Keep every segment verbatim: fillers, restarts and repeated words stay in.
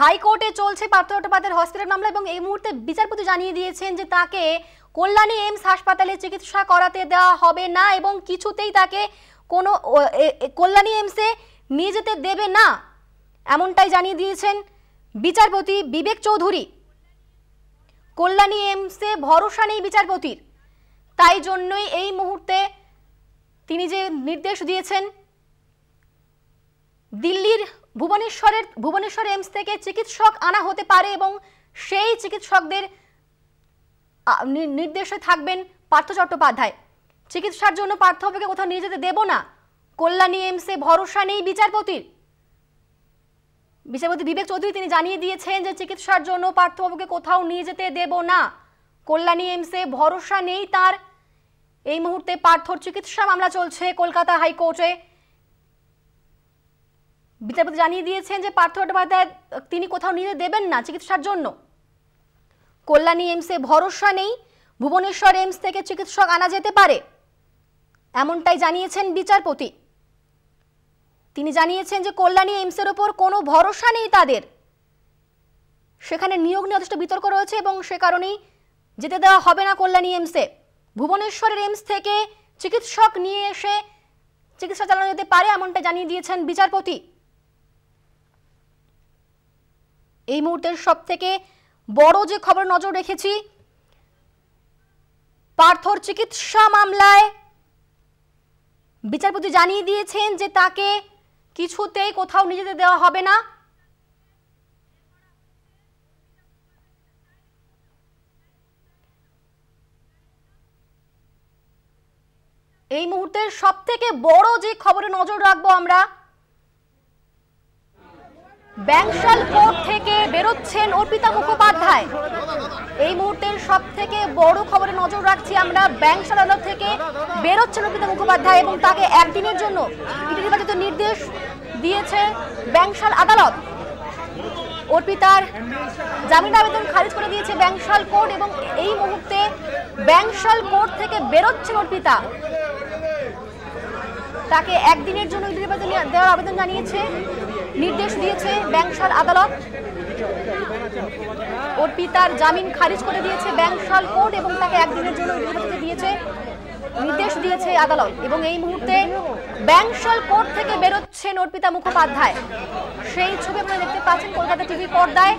हाईकोर्टे चलছে পার্থ চট্টোপাধ্যায়ের হস্তান্তর মামলা এবং এই মুহূর্তে বিচারপতি জানিয়ে দিয়েছেন যে তাকে কল্যাণী এমস হাসপাতালে চিকিৎসা করাতে দেওয়া হবে না এবং কিছুতেই তাকে কোনো কল্যাণী এমসে নিয়ে যেতে দেবে না এমনটাই জানিয়ে দিয়েছেন বিচারপতি বিবেক চৌধুরী। কল্যাণী এমসে ভরসা নেই বিচারপতির, তাই জন্যই এই মুহূর্তে তিনি যে নির্দেশ দিয়েছেন দিল্লির ভুবনেশ্বরের ভুবনেশ্বর এমস থেকে চিকিৎসক আনা হতে পারে এবং সেই চিকিৎসকদের নির্দেশে থাকবেন পার্থ চট্টোপাধ্যায়। চিকিৎসার জন্য পার্থকে কোথাও নিয়ে যেতে দেব না, কল্যাণী এমসে ভরসা নেই বিচারপতির। বিচারপতি বিবেক চৌধুরী তিনি জানিয়ে দিয়েছেন যে চিকিৎসার জন্য পার্থকে কোথাও নিয়ে যেতে দেব না, কল্যাণী এমসে ভরসা নেই তার। এই মুহূর্তে পার্থর চিকিৎসা মামলা চলছে কলকাতা হাইকোর্টে। বিচারপতি জানিয়ে দিয়েছেন যে পার্থ চট্টোপাধ্যায় তিনি কোথাও নিয়ে দেবেন না চিকিৎসার জন্য, কল্যাণী এমসে ভরসা নেই, ভুবনেশ্বর এমস থেকে চিকিৎসক আনা যেতে পারে এমনটাই জানিয়েছেন বিচারপতি। তিনি জানিয়েছেন যে কল্যাণী এমসের ওপর কোনো ভরসা নেই তাদের, সেখানে নিয়োগ নিয়ে যথেষ্ট বিতর্ক রয়েছে এবং সে কারণেই যেতে দেওয়া হবে না কল্যাণী এমসে। ভুবনেশ্বরের এমস থেকে চিকিৎসক নিয়ে এসে চিকিৎসা চালানো যেতে পারে এমনটা জানিয়ে দিয়েছেন বিচারপতি। এই মুহূর্তের সব থেকে বড় যে খবর নজর রেখেছি, পার্থর চিকিৎসা মামলায় বিচারপতি জানিয়ে দিয়েছেন যে তাকে কিছুতেই কোথাও নিয়ে যেতে দেওয়া হবে না। এই মুহূর্তের সব থেকে বড় যে খবরে নজর রাখবো আমরা, ব্যাংশাল কোর্ট থেকে বেরোচ্ছেন অর্পিতা মুখোপাধ্যায়। এই মুহূর্তের সব থেকে বড় খবরে নজর রাখছি আমরা, ব্যাংশাল আদালত থেকে বেরোচ্ছেন অর্পিতা মুখোপাধ্যায় এবং তাকে একদিনের জন্য ইতিবাচক নির্দেশ দিয়েছে ব্যাংশাল আদালত। অর্পিতার জামিন আবেদন খারিজ করে দিয়েছে ব্যাংশাল কোর্ট এবং এই মুহূর্তে ব্যাংশাল কোর্ট থেকে বেরোচ্ছেন অর্পিতা। তাকে একদিনের জন্য ইতিবাচক দেওয়ার আবেদন জানিয়েছে নির্দেশ দিয়েছে ব্যাংশাল আদালত। অর্পিতার জামিন খারিজ করে দিয়েছে ব্যাংশাল কোর্ট এবং তাকে একদিনের জন্য ইতিবাচক দিয়েছে নির্দেশ দিয়েছে আদালত এবং এই মুহূর্তে ব্যাংশাল কোর্ট থেকে বেরোচ্ছেন অর্পিতা মুখোপাধ্যায়। সেই ছবি আপনারা দেখতে পাচ্ছেন কলকাতা টিভি পর্দায়।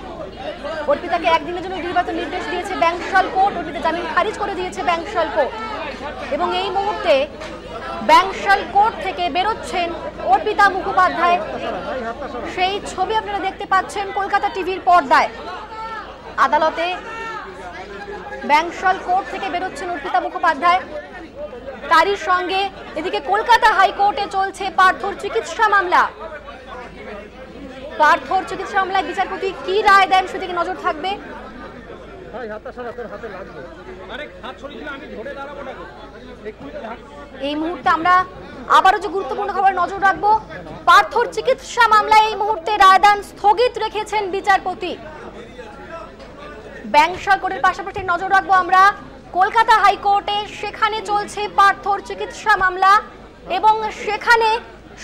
অর্পিতাকে একদিনের জন্য নির্বাচন নির্দেশ দিয়েছে ব্যাংশাল কোর্ট, অর্পিতা জামিন খারিজ করে দিয়েছে ব্যাংশাল কোর্ট এবং এই মুহূর্তে ব্যাংশাল কোর্ট থেকে বেরোচ্ছেন অর্পিতা মুখোপাধ্যায়। সেই ছবি আপনারা দেখতে পাচ্ছেন কলকাতা টিভির পর্দায়। আদালতে ব্যাংশাল কোর্ট থেকে বেরোচ্ছেন অর্পিতা মুখোপাধ্যায়। তারই সঙ্গে এদিকে কলকাতা হাইকোর্টে চলছে পার্থর চিকিৎসা মামলা। পার্থর চিকিৎসা মামলায় বিচারপতি কি রায় দেন সেদিকে নজর থাকবে। এই মুহূর্তে আমরা আবারও যে গুরুত্বপূর্ণ খবর নজর রাখবো, পার্থর চিকিৎসা মামলায় এই মুহূর্তে রায়দান স্থগিত রেখেছেন বিচারপতি। ব্যাংশাল কোর্টের পাশাপাশি নজর রাখবো আমরা কলকাতা হাইকোর্টে, সেখানে চলছে পার্থর চিকিৎসা মামলা এবং সেখানে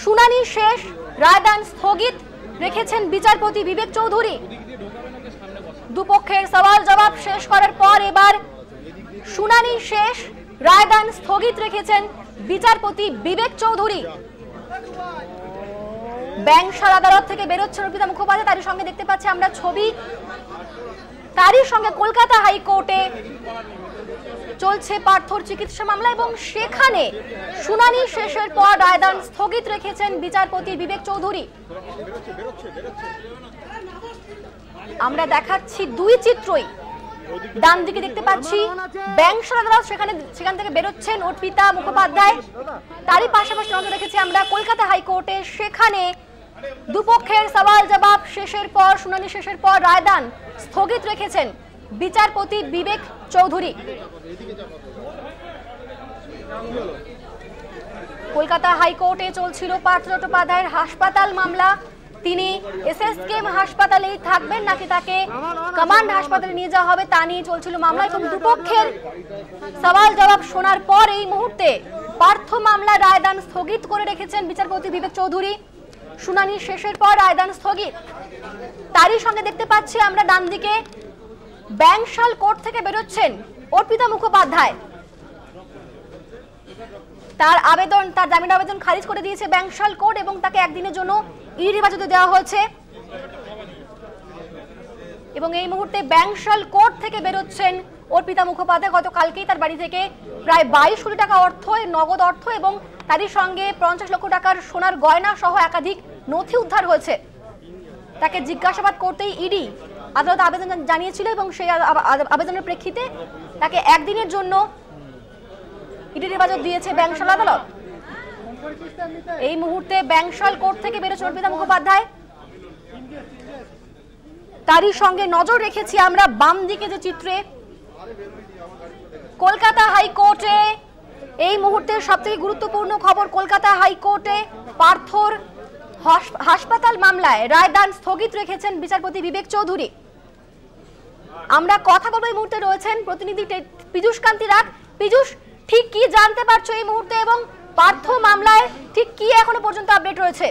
শুনানি শেষ, রায়দান স্থগিত রেখেছেন বিচারপতি বিবেক চৌধুরী। দুপক্ষের সওয়াল জবাব শেষ করার পর এবার শুনানি শেষ, রায়দান স্থগিত রেখেছেন বিচারপতি বিবেক চৌধুরী। ব্যাংশাল আদালত থেকে বেরোচ্ছেন অর্পিতা মুখোপাধ্যায়, তারই সঙ্গে দেখতে পাচ্ছি আমরা ছবি। তারই সঙ্গে কলকাতা হাইকোর্টে চলছে পার্থর চিকিৎসা মামলা এবং সেখানে শুনানি শেষের পর রায়দান স্থগিত রেখেছেন বিচারপতি বিবেক চৌধুরী। আমরা দেখাচ্ছি দুই চিত্রই, ডান দিকে দেখতে পাচ্ছি ব্যাংশাল আদালত, সেখানে সেখান থেকে বেরোচ্ছেন অর্পিতা মুখোপাধ্যায়। তারই পাশাপাশি নজর রেখেছি আমরা কলকাতা হাইকোর্টে, সেখানে দুপক্ষের সওয়াল জবাব শেষের পর শুনানি শেষের পর রায়দান স্থগিত রেখেছেন বিচারপতি বিবেক চৌধুরী। কলকাতা হাইকোর্টে চলছিল পার্থ চট্টোপাধ্যায়ের হাসপাতাল মামলা। তিনি এসএসকেএম হাসপাতালেই থাকবেন নাকি তাকে কমান্ড হাসপাতালে নিয়ে যাওয়া হবে তা নিয়ে চলছিল মামলা এবং দুপক্ষের সওয়াল জবাব শোনার পর এই মুহূর্তে পার্থ মামলা রায়দান স্থগিত করে রেখেছেন বিচারপতি বিবেক চৌধুরী। শুনানি শেষের পর রায়দান স্থগিত। तारी संगे देखते पाच्छी आमरा डान दिके बैंकशाल कोर्ट थेके बेरोच्छेन अर्पिता मुखोपाध्याय। तार आवेदन तार जामिन आवेदन खारिज करे दिएछे बैंकशाल कोर्ट एबं ताके एक दिनेर जोन्नो ईडी हिरासते देওয়া হয়েছে এবং এই মুহূর্তে बैंकशाल कोर्ट थेके बेरोচ্ছেন अर्पिता मुखोपाध्याय। गतकालকেই তার বাড়ি থেকে প্রায় बाईश কোটি টাকা অর্থ নগদ অর্থ এবং তারই সঙ্গে पचास লক্ষ টাকার সোনার গয়না সহ একাধিক নথি উদ্ধার হয়েছে। তাকে জিজ্ঞাসাবাদ করতেই ইডি আদালত আবেদন জানিয়েছিল এবং সেই আবেদনের প্রেক্ষিতে তাকে একদিনের জন্য ইডির হেফাজত দিয়েছে बैंकशाल আদালত। এই মুহূর্তে बैंकशाल কোর্ট থেকে বেরোচ্ছেন अर्पिता মুখোপাধ্যায়। तारी संगे नजर रेखेछि आमरा बाम दिके जे चित्रे कलकाता हाईकोर्टे এই মুহূর্তে সবথেকে গুরুত্বপূর্ণ খবর। কলকাতা হাইকোর্টে পার্থর হাসপাতাল মামলায় রায়দান স্থগিত রেখেছেন বিচারপতি বিবেক চৌধুরী। আমরা কথা বলবো এই মুহূর্তে রয়েছেন প্রতিনিধি পীযুষ কান্তি রাগ। পীযুষ, ঠিক কি জানতে পারছো এই মুহূর্তে এবং পার্থ মামলায় ঠিক কি এখনো পর্যন্ত আপডেট রয়েছে?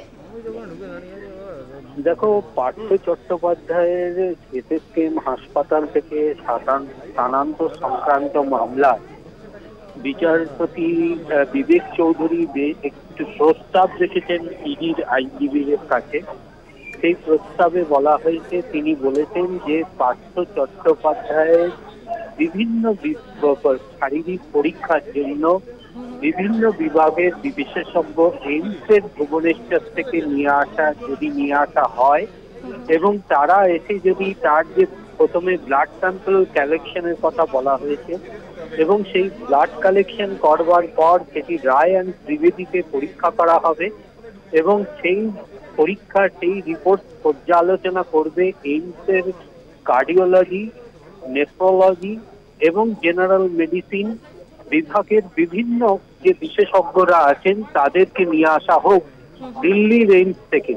দেখো, পার্থ চট্টোপাধ্যায়ের এসএসকেএম হাসপাতাল থেকে স্থানান্তর সংক্রান্ত মামলা বিচারপতি বিবেক চৌধুরী একটি প্রস্তাব রেখেছেন ইডির আইনজীবীদের কাছে। সেই প্রস্তাবে বলা হয়েছে, তিনি বলেছেন যে পার্থ চট্টোপাধ্যায়ের বিভিন্ন শারীরিক পরীক্ষার জন্য বিভিন্ন বিভাগের বিশেষজ্ঞ এমসের ভুবনেশ্বর থেকে নিয়ে আসা যদি নিয়ে আসা হয় এবং তারা এসে যদি তার যে প্রথমে ব্লাড স্যাম্পল কালেকশনের কথা বলা হয়েছে এবং সেই ব্লাড কালেকশন করবার পর সেটি রায় অ্যান্ড ত্রিবেদীতে পরীক্ষা করা হবে এবং সেই পরীক্ষা সেই রিপোর্ট পর্যালোচনা করবে এইমসের কার্ডিওলজি, নেফ্রোলজি এবং জেনারেল মেডিসিন বিভাগের বিভিন্ন যে বিশেষজ্ঞরা আছেন তাদেরকে নিয়ে আসা হোক দিল্লির এইমস থেকে।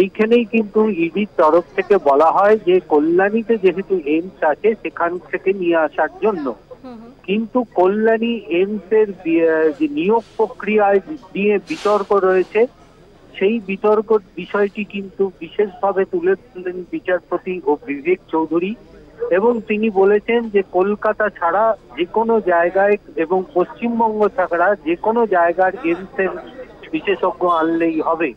এইখানেই কিন্তু ইডির তরফ থেকে বলা হয় যে কল্যাণীতে যেহেতু এইমস আছে সেখান থেকে নিয়ে আসার জন্য, কিন্তু কল্যাণী এইমস এর যে নিয়োগ প্রক্রিয়ায় নিয়ে বিতর্ক রয়েছে সেই বিতর্ক বিষয়টি কিন্তু বিশেষভাবে তুলে ধরলেন বিচারপতি ও বিবেক চৌধুরী এবং তিনি বলেছেন যে কলকাতা ছাড়া যে কোনো জায়গায় এবং পশ্চিমবঙ্গ ছাড়া যে কোনো জায়গার এইমস এর বিশেষজ্ঞ আনলেই হবে।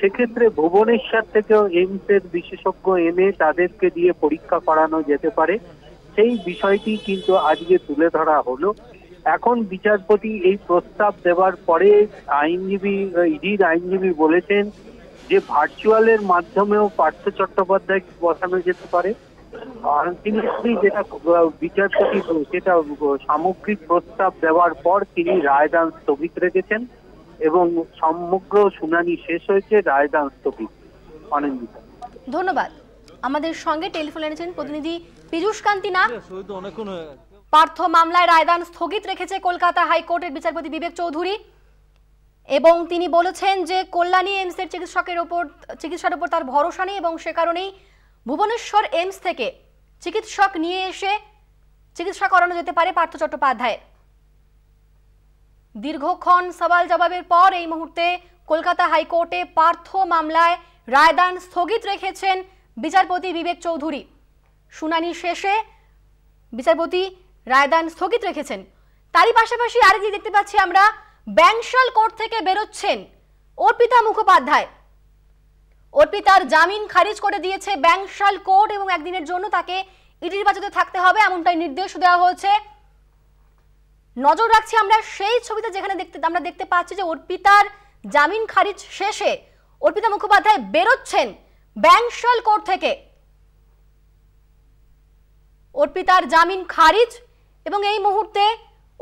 সেক্ষেত্রে ভুবনেশ্বর থেকেও এইমস এর বিশেষজ্ঞ এনে তাদেরকে দিয়ে পরীক্ষা করানো যেতে পারে, সেই বিষয়টি কিন্তু আজকে তুলে ধরা হলো। এখন বিচারপতি এই প্রস্তাব দেওয়ার পরে আইনজীবী ইডির আইনজীবী বলেছেন যে ভার্চুয়ালের মাধ্যমেও পার্থ চট্টোপাধ্যায় বসানো যেতে পারে। আলটিমেটলি যেটা বিচারপতি সেটা সামগ্রিক প্রস্তাব দেওয়ার পর তিনি রায়দান স্থগিত রেখেছেন এবং সমগ্র শুনানি শেষ হয়েছে, রায়দান স্থগিত। আনন্দিত, ধন্যবাদ। আমাদের সঙ্গে টেলিফোনে আছেন প্রতিনিধি পীযুষ কান্তি নাগ। পার্থ মামলায় রায়দান স্থগিত রেখেছে কলকাতা হাইকোর্টের বিচারপতি বিবেক চৌধুরী এবং তিনি বলেছেন যে কল্যাণী এইমসের চিকিৎসকের উপর চিকিৎসার উপর তার ভরসা নেই এবং সে কারণেই ভুবনেশ্বর এইমস থেকে চিকিৎসক নিয়ে এসে চিকিৎসা করানো যেতে পারে পার্থ চট্টোপাধ্যায়ের। দীর্ঘক্ষণ সওয়াল জবাবের পর এই মুহূর্তে কলকাতা হাইকোর্টে পার্থ মামলায় রায়দান স্থগিত রেখেছেন বিচারপতি বিবেক চৌধুরী। শুনানি শেষে বিচারপতি রায়দান স্থগিত রেখেছেন। তারই পাশাপাশি আরেকটি দেখতে পাচ্ছি আমরা बैंकशाल কোর্ট থেকে বেরোচ্ছেন अर्पिता মুখোপাধ্যায়। अर्पिताর জামিন খারিজ করে দিয়েছে बैंकशाल কোর্ট এবং একদিনের জন্য তাকে ইডির হেফাজতে থাকতে হবে এমনটাই নির্দেশ দেওয়া হয়েছে। নজর রাখছি আমরা সেই ছবিতে যেখানে দেখতে আমরা দেখতে পাচ্ছি যে অর্পিতার জামিন খারিজ শেষে अर्पिता মুখোপাধ্যায় বেরোচ্ছেন बैंकशाल कोर्ट থেকে। अर्पितार जामिन खारिज এবং এই মুহূর্তে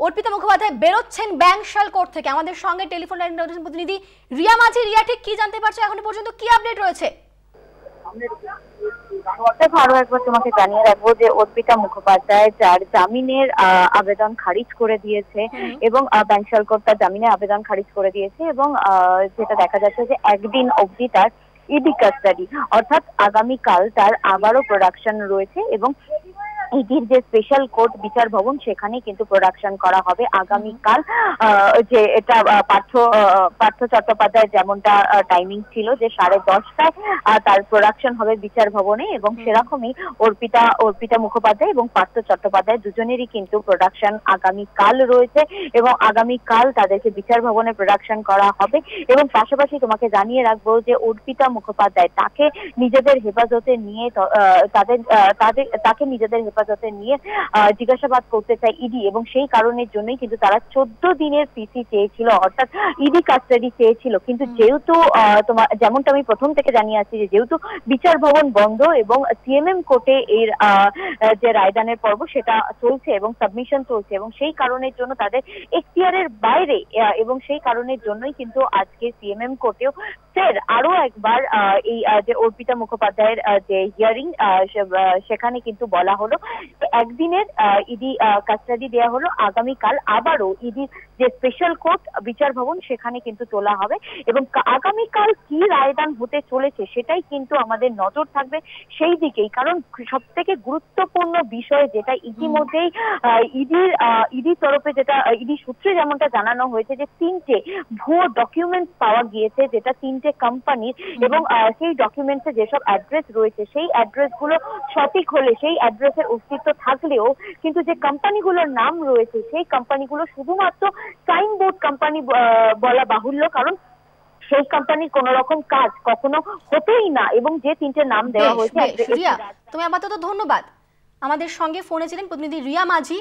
अर्पिता মুখোপাধ্যায় বেরোচ্ছেন बैंकशाल কোর্ট থেকে। আমাদের সঙ্গে টেলিফোন লাইনে রয়েছেন প্রতিনিধি রিয়া মাঝি। রিয়া, ঠিক কি জানতে পারছো এখনো পর্যন্ত, কি আপডেট রয়েছে? আরো একবার তোমাকে জানিয়ে রাখবো যে अर्पिता মুখোপাধ্যায় যার জামিনের আবেদন খারিজ করে দিয়েছে এবং बैंकशाल কোর্ট তার জামিনের আবেদন খারিজ করে দিয়েছে এবং যেটা দেখা যাচ্ছে যে একদিন অবধি তার ইডি কাস্টাডি, অর্থাৎ আগামীকাল তার আবারও প্রোডাকশন রয়েছে এবং ईडिर जो स्पेशल कोर्ट विचार भवन सेखाने किन्तु प्रोडक्शन करा होबे आगामीकाल जे एटा पार्थ पार्थ चट्टोपाध्याय जेमनटा टाइमिंग छिलो जे साढ़े दसटाय तार प्रोडक्शन होबे विचार भवने एवं सेरकमई अर्पिता अर्पिता मुखोपाध्याय एवं पार्थ चट्टोपाध्याय दुजोनेरई किन्तु प्रोडक्शन आगामीकाल रयेछे एवं आगामीकाल तादेरके विचार भवने प्रोडक्शन करा होबे एवं पाशापाशि तोमाके जानिये राखबो जे अर्पिता मुखोपाध्याय ताके निजेदेर हेफाजते निये तादेर तादेर ताके निजेदेर हेफाजते निये जिज्ञासाबाद करते चाय ईडी एवं सेई कारणेर जोन्नोई किन्तु तारा चौदह दिनेर पीसी चेयेछिलो अर्थात ईडी कास्टडी चेयेछिलो किन्तु जेहेतु तोमार जेमनटा आमि प्रथम थेके जानिये आछि जे जेहेतु विचार भवन बंध एवं सीएमएम कोर्टे एर जे रायदानेर पर्व सेटा चलछे एवं सबमिशन चलछे एवं सेई कारणेर जोन्नो तादेर एक्टियारेर बाइरे एवं सेई कारणेर जोन्नोई किन्तु आजके सीएमएम कोर्टेओ फेर आरो एकबार एई जे अर्पिता मुखोपाध्यायेर जे हियारिंग सेखाने किन्तु बला हलो एक दिनेर ईडी कास्टडी देया हलो आगामी काल आबारो ईडी जे स्पेशल कोर्ट विचार भवन सेखाने किन्तु तोला हबे एवं आगामी काल की रायदान होते चलेछे सेटाई किन्तु आमादेर नजर थाकबे सेई दिकेई कारण सबथेके गुरुत्वपूर्ण विषय जेटा इतिमध्येई ईडिर ईडी तरफे जेटा ईडी सूत्रे जेमनटा जानानो होयेछे जे तीनटे भुयो डकुमेंट पाওয়া গিয়েছে যেটা तीनटे कोम्पानिर एवं सेई डकुमेंटे जेसब एड्रेस रयेछे सेई एड्रेसगुलो सठिक हले सेई एड्रेसेर अस्तित्व थाकलेও किन्तु जे कोम्पानिगुलोर नाम रयेछे सेई कोम्पानिगुलो शुधुमात्र साइनबोर्ड कोम्पानि बला बाहुल्य कारण সেই কোম্পানির কোন রকম কাজ কখনো হতেই না এবং যে তিনটে নাম দেওয়া হয়েছে রিয়া তুমি আপাতত ধন্যবাদ আমাদের সঙ্গে ফোনে ছিলেন প্রতিনিধি রিয়া মাঝি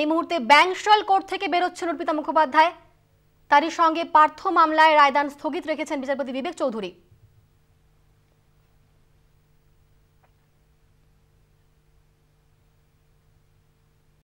এই মুহূর্তে ব্যাংকশাল কোর্ট থেকে বের হচ্ছেন অর্পিতা মুখোপাধ্যায় তারই সঙ্গে পার্থ মামলায় রায়দান স্থগিত রেখেছেন বিচারপতি বিবেক চৌধুরী।